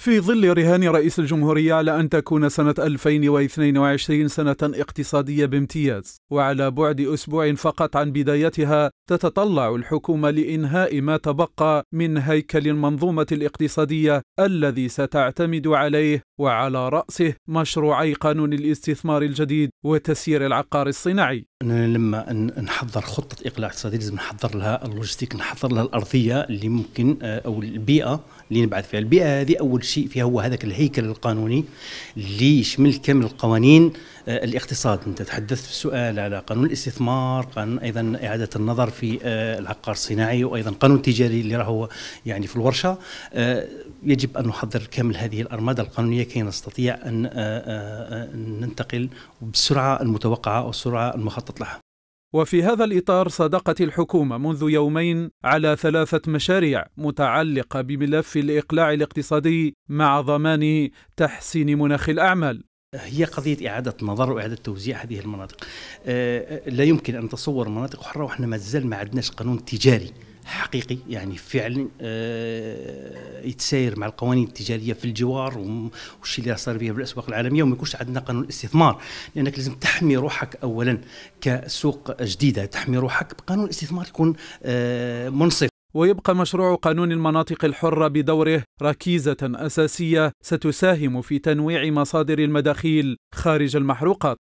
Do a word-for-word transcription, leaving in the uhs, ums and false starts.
في ظل رهان رئيس الجمهورية على أن تكون سنة ألفين واثنين وعشرين سنة اقتصادية بامتياز، وعلى بعد أسبوع فقط عن بدايتها تتطلع الحكومة لإنهاء ما تبقى من هيكل المنظومة الاقتصادية الذي ستعتمد عليه، وعلى رأسه مشروعي قانون الاستثمار الجديد وتسيير العقار الصناعي. أننا لما نحضر خطة إقلاع اقتصادية لازم نحضر لها اللوجستيك، نحضر لها الأرضية اللي ممكن أو البيئة اللي نبعث فيها. البيئة هذه أول شيء فيها هو هذاك الهيكل القانوني اللي يشمل كامل القوانين الاقتصاد. أنت تحدثت في السؤال على قانون الاستثمار، قانون أيضا إعادة النظر في العقار الصناعي، وأيضا قانون تجاري اللي راهو يعني في الورشة. يجب أن نحضر كامل هذه الأرماد القانونية كي نستطيع أن ننتقل بالسرعة المتوقعة أو السرعة المخطط لها. وفي هذا الإطار صدقت الحكومة منذ يومين على ثلاثة مشاريع متعلقة بملف الإقلاع الاقتصادي مع ضمان تحسين مناخ الأعمال. هي قضية إعادة نظر وإعادة توزيع هذه المناطق. لا يمكن أن نتصور مناطق حرة وإحنا ما زال ما عندناش قانون تجاري حقيقي يعني فعلا يتساير مع القوانين التجاريه في الجوار والشيء اللي صار فيه بالاسواق العالميه، وما يكونش عندنا قانون استثمار. لانك لازم تحمي روحك اولا كسوق جديده، تحمي روحك بقانون استثمار يكون منصف. ويبقى مشروع قانون المناطق الحرة بدوره ركيزة أساسية ستساهم في تنويع مصادر المداخيل خارج المحروقات،